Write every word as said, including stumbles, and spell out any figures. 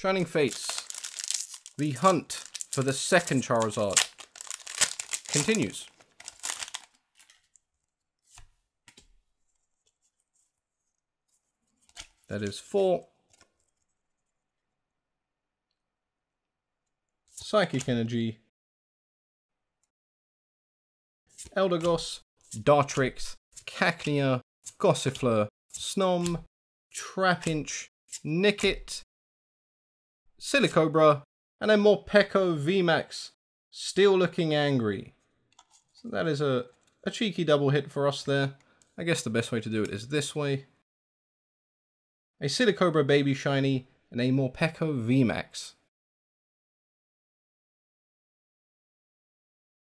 Shining Fates. The hunt for the second Charizard continues. That is four. Psychic Energy. Elder Goss. Dartrix. Cacnea. Gossifleur. Snom. Trapinch. Nickit. Silicobra. And then Morpeko V MAX. Still looking angry. So that is a, a cheeky double hit for us there. I guess the best way to do it is this way. A Silicobra Baby Shiny and a Morpeko V MAX.